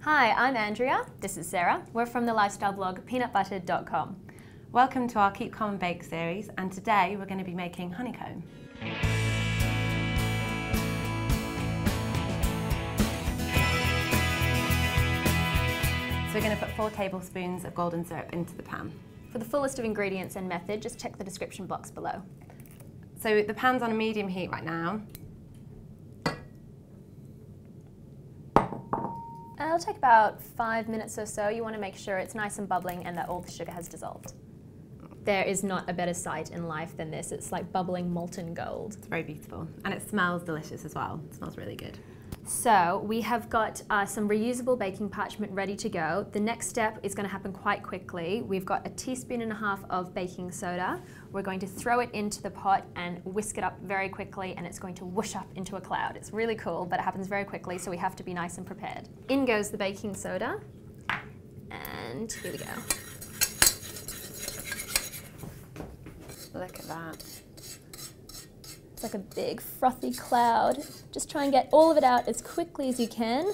Hi, I'm Andrea. This is Sarah. We're from the lifestyle blog peanutbutter.com. Welcome to our Keep Calm and Bake series, and today we're going to be making honeycomb. So we're going to put 4 tablespoons of golden syrup into the pan. For the full list of ingredients and method, just check the description box below. So the pan's on a medium heat right now. It'll take about 5 minutes or so. You want to make sure it's nice and bubbling and that all the sugar has dissolved. There is not a better sight in life than this. It's like bubbling molten gold. It's very beautiful, and it smells delicious as well. It smells really good. So we have got some reusable baking parchment ready to go. The next step is going to happen quite quickly. We've got 1.5 teaspoons of baking soda. We're going to throw it into the pot and whisk it up very quickly, and it's going to whoosh up into a cloud. It's really cool, but it happens very quickly, so we have to be nice and prepared. In goes the baking soda, and here we go. Look at that. It's like a big frothy cloud. Just try and get all of it out as quickly as you can.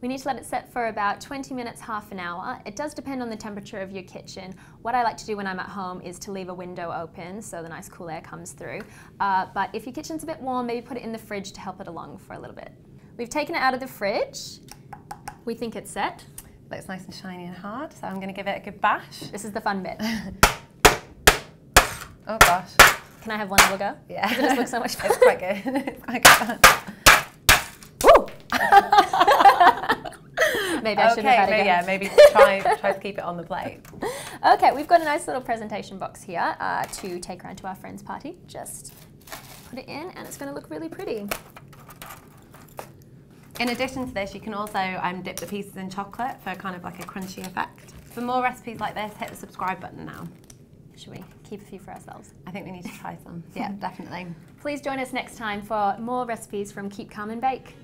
We need to let it set for about 20 minutes, half an hour. It does depend on the temperature of your kitchen. What I like to do when I'm at home is to leave a window open so the nice cool air comes through. But if your kitchen's a bit warm, maybe put it in the fridge to help it along for a little bit. We've taken it out of the fridge. We think it's set. Looks nice and shiny and hard, so I'm going to give it a good bash. This is the fun bit. Oh gosh. Can I have one little go? Yeah. Because it just looks so much fun. It's quite good. It's quite good fun. Woo! Maybe I shouldn't have had it again. Yeah, maybe try to keep it on the plate. Okay, we've got a nice little presentation box here to take around to our friend's party. Just put it in and it's going to look really pretty. In addition to this, you can also dip the pieces in chocolate for kind of like a crunchy effect. For more recipes like this, hit the subscribe button now. Should we keep a few for ourselves? I think we need to try some. Yeah, definitely. Please join us next time for more recipes from Keep Calm and Bake.